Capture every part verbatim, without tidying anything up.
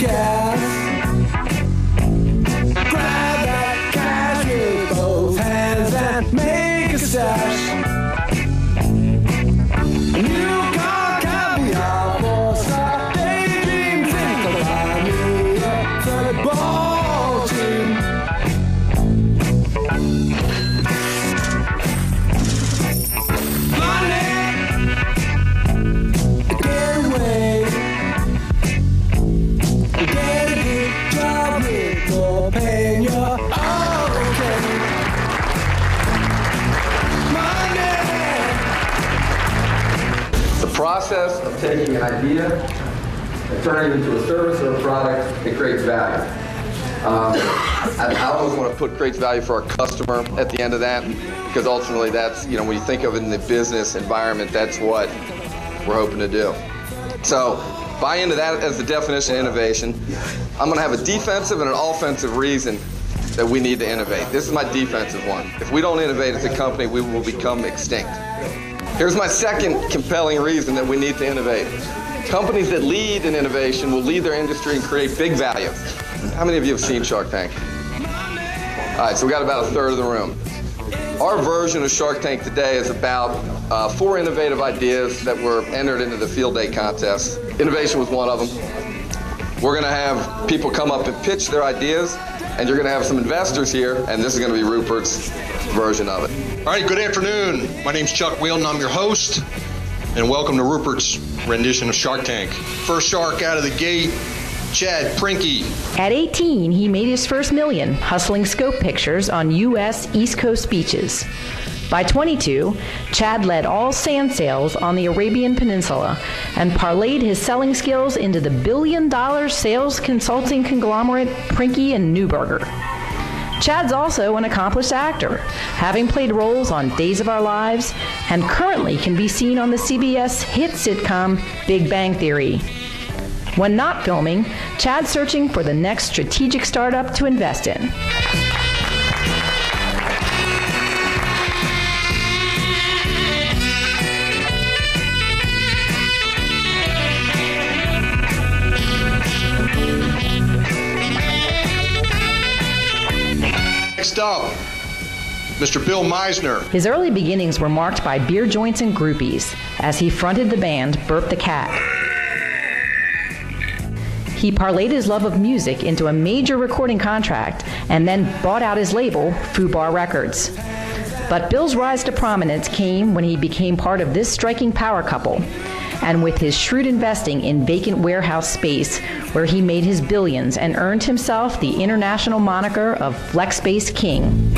gas. Grab that cash with both hands and make a stash. Process of taking an idea and turning it into a service or a product, it creates value. Um, I, I always want to put creates value for our customer at the end of that, because ultimately that's, you know, when you think of it in the business environment, that's what we're hoping to do. So buy into that as the definition of innovation. I'm going to have a defensive and an offensive reason that we need to innovate. This is my defensive one. If we don't innovate as a company, we will become extinct. Here's my second compelling reason that we need to innovate. Companies that lead in innovation will lead their industry and create big value. How many of you have seen Shark Tank? All right, so we got about a third of the room. Our version of Shark Tank today is about uh, four innovative ideas that were entered into the field day contest. Innovation was one of them. We're gonna have people come up and pitch their ideas, and you're gonna have some investors here, and this is gonna be Rupert's version of it. All right, good afternoon. My name's Chuck Wheelan, I'm your host, and welcome to Rupert's rendition of Shark Tank. First shark out of the gate, Chad Prinky. At eighteen, he made his first million, hustling scope pictures on U S East Coast beaches. By twenty-two, Chad led all sand sales on the Arabian Peninsula and parlayed his selling skills into the billion-dollar sales consulting conglomerate Prinky and Newberger. Chad's also an accomplished actor, having played roles on Days of Our Lives, and currently can be seen on the C B S hit sitcom Big Bang Theory. When not filming, Chad's searching for the next strategic startup to invest in. Next up, Mister Bill Meisner. His early beginnings were marked by beer joints and groupies as he fronted the band Burp the Cat. He parlayed his love of music into a major recording contract and then bought out his label, Foo Bar Records. But Bill's rise to prominence came when he became part of this striking power couple, and with his shrewd investing in vacant warehouse space, where he made his billions and earned himself the international moniker of Flex Space King.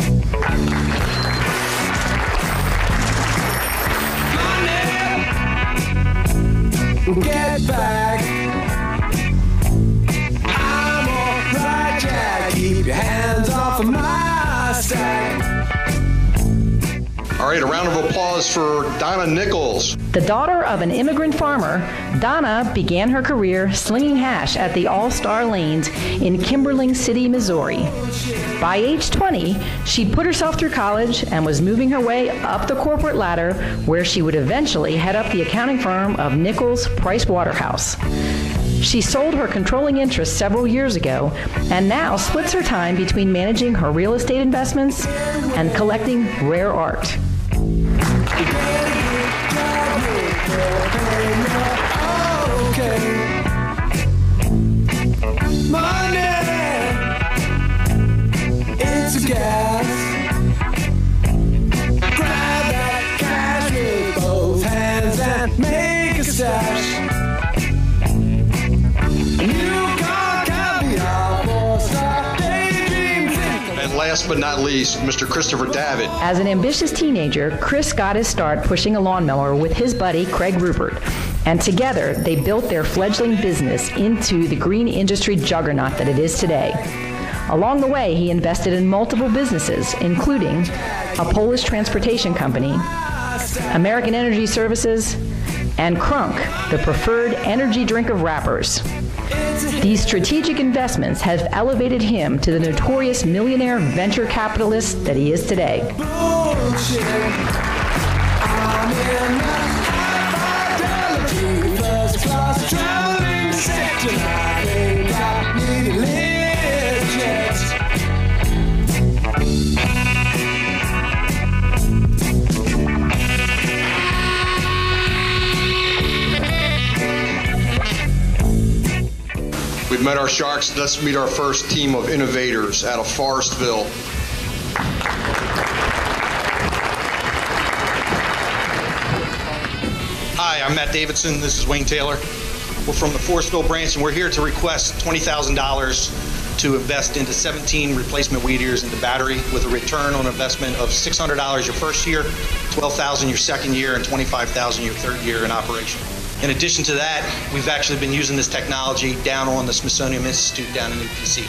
Get back. I'm all right, Jack. Keep your hands off of my sack. All right, a round of applause for Donna Nichols. The daughter of an immigrant farmer, Donna began her career slinging hash at the All-Star Lanes in Kimberling City, Missouri. By age twenty, she put herself through college and was moving her way up the corporate ladder, where she would eventually head up the accounting firm of Nichols Price Waterhouse. She sold her controlling interest several years ago and now splits her time between managing her real estate investments and collecting rare art. Money, it's gas. Grab that cash with both hands and make a stash. Last but not least, Mister Christopher David. As an ambitious teenager, Chris got his start pushing a lawnmower with his buddy Craig Rupert, and together they built their fledgling business into the green industry juggernaut that it is today. Along the way, he invested in multiple businesses, including a Polish transportation company, American Energy Services, and Krunk, the preferred energy drink of rappers. These strategic investments have elevated him to the notorious millionaire venture capitalist that he is today. Bullshit. I'm in We've met our sharks. Let's meet our first team of innovators out of Forestville. Hi, I'm Matt Davidson. This is Wayne Taylor. We're from the Forestville branch, and we're here to request twenty thousand dollars to invest into seventeen replacement weed eaters into battery with a return on investment of six hundred dollars your first year, twelve thousand dollars your second year, and twenty-five thousand dollars your third year in operation. In addition to that, we've actually been using this technology down on the Smithsonian Institute down in U P C.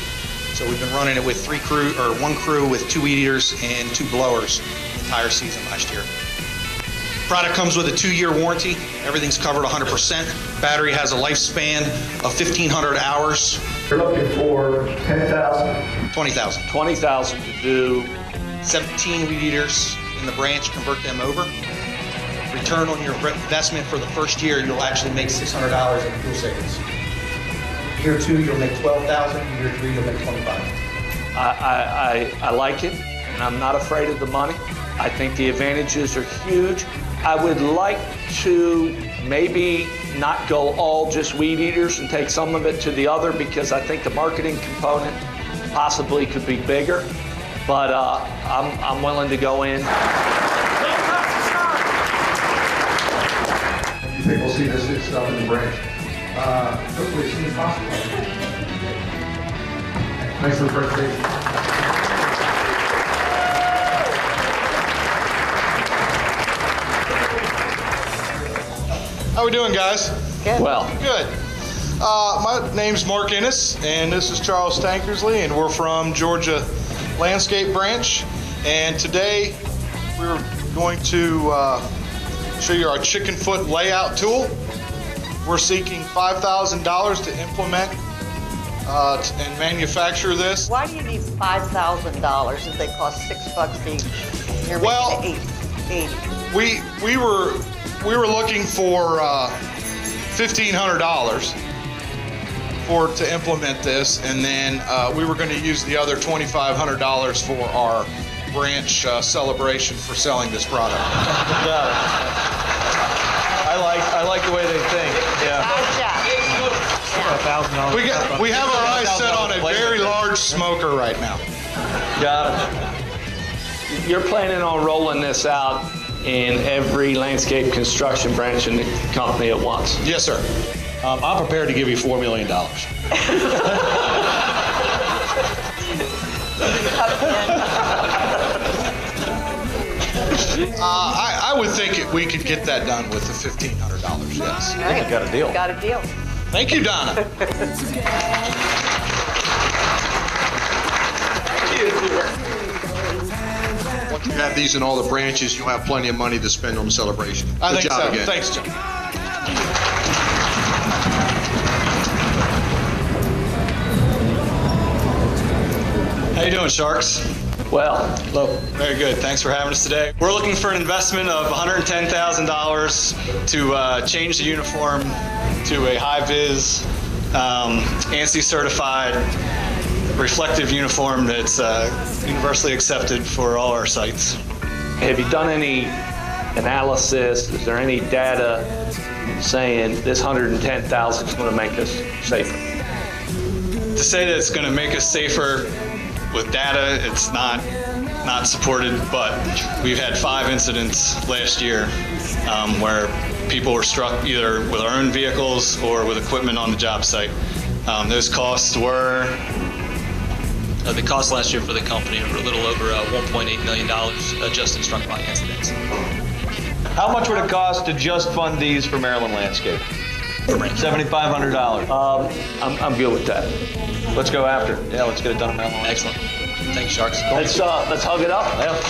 So we've been running it with three crew, or one crew with two weed eaters and two blowers the entire season last year. Product comes with a two-year warranty. Everything's covered one hundred percent. Battery has a lifespan of fifteen hundred hours. We're looking for ten thousand. twenty thousand. twenty thousand to do seventeen weed eaters in the branch, convert them over. Return on your investment for the first year, you'll actually make six hundred dollars in fuel savings. Year two, you'll make twelve thousand dollars. Year three, you'll make twenty-five thousand dollars. I, I, I like it, and I'm not afraid of the money. I think the advantages are huge. I would like to maybe not go all just weed eaters and take some of it to the other, because I think the marketing component possibly could be bigger, but uh, I'm, I'm willing to go in. You think we'll see this stuff in the branch? Uh, hopefully as soon as possible. Thanks for the presentation. How we doing, guys? Good. Well. Good. Uh, my name's Mark Ennis, and this is Charles Stankersley, and we're from Georgia Landscape Branch. And today we're going to uh, show you our chicken foot layout tool. We're seeking five thousand dollars to implement uh, and manufacture this. Why do you need five thousand dollars if they cost six bucks each? You're well, making eight, eight. We we were. We were looking for uh, fifteen hundred dollars for to implement this, and then uh, we were going to use the other twenty-five hundred dollars for our branch uh, celebration for selling this product. I like I like the way they think. Yeah. We got, we have our eyes set on a very large smoker right now. Got it. You're planning on rolling this out in every landscape construction branch in the company at once? Yes, sir. Um, I'm prepared to give you four million dollars. uh, I, I would think it, we could get that done with the fifteen hundred dollars. Yes. All right. Got a deal. Got a deal. Thank you, Donna. Thank you. You have these in all the branches. You'll have plenty of money to spend on the celebration. I Good think job so. Again. Thanks, John. How you doing, Sharks? Well, hello. Very good. Thanks for having us today. We're looking for an investment of one hundred ten thousand dollars to uh, change the uniform to a high-vis, um, ANSI-certified, reflective uniform that's uh, universally accepted for all our sites. Have you done any analysis? Is there any data saying this one hundred ten thousand dollars is going to make us safer? To say that it's going to make us safer with data, it's not not supported. But we've had five incidents last year um, where people were struck either with our own vehicles or with equipment on the job site. Um, those costs were. Uh, the costs last year for the company were a little over uh, one point eight million dollars uh, just in struck by incidents. How much would it cost to just fund these for Maryland Landscape? seven thousand five hundred dollars. Um, I'm, I'm good with that. Let's go after it. Yeah, let's get it done in Maryland. Excellent. Thanks, Sharks. Let's, uh, let's hug it up. Yeah, let's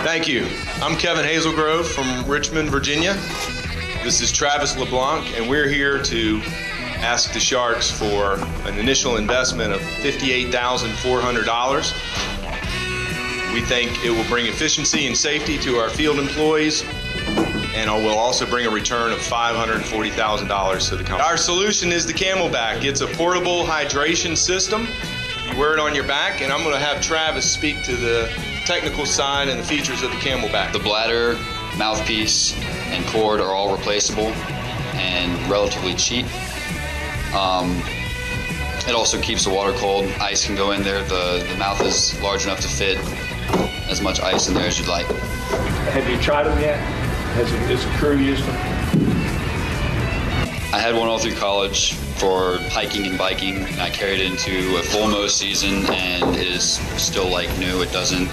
do it. Thank you. I'm Kevin Hazelgrove from Richmond, Virginia. This is Travis LeBlanc, and we're here to ask the Sharks for an initial investment of fifty-eight thousand four hundred dollars. We think it will bring efficiency and safety to our field employees, and it will also bring a return of five hundred forty thousand dollars to the company. Our solution is the CamelBak. It's a portable hydration system. You wear it on your back, and I'm going to have Travis speak to the technical side and the features of the CamelBak. The bladder, mouthpiece, and cord are all replaceable and relatively cheap. Um, it also keeps the water cold. Ice can go in there. The, the mouth is large enough to fit as much ice in there as you'd like. Have you tried them yet? Has the, has the crew used them? I had one all through college for hiking and biking. And I carried it into a full mow season and it is still like new. It doesn't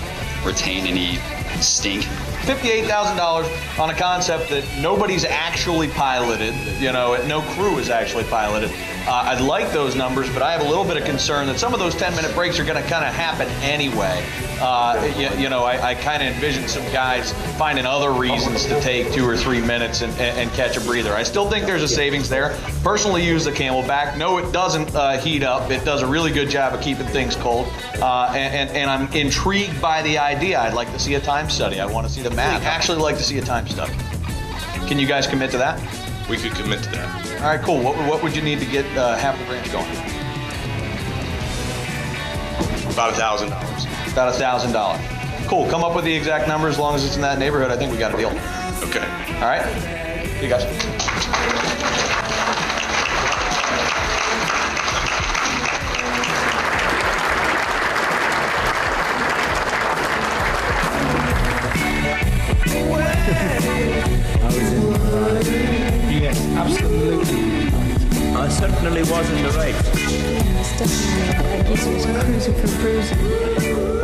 retain any stink. fifty-eight thousand dollars on a concept that nobody's actually piloted, you know, no crew is actually piloted. Uh, I'd like those numbers, but I have a little bit of concern that some of those ten-minute breaks are going to kind of happen anyway. Uh, you, you know, I, I kind of envision some guys finding other reasons to take two or three minutes and, and, and catch a breather. I still think there's a savings there. Personally use the CamelBak. No, it doesn't uh, heat up. It does a really good job of keeping things cold, uh, and, and, and I'm intrigued by the idea. I'd like to see a time study. I want to see the map. I'd actually like to see a time study. Can you guys commit to that? We could commit to that. All right, cool. What, what would you need to get uh, half the ranch going? About a thousand dollars. About a thousand dollars. Cool. Come up with the exact number. As long as it's in that neighborhood, I think we got a deal. Okay. All right. See you guys. Absolutely. I certainly was in the right. Yes, definitely. I guess it was cruising for bruising.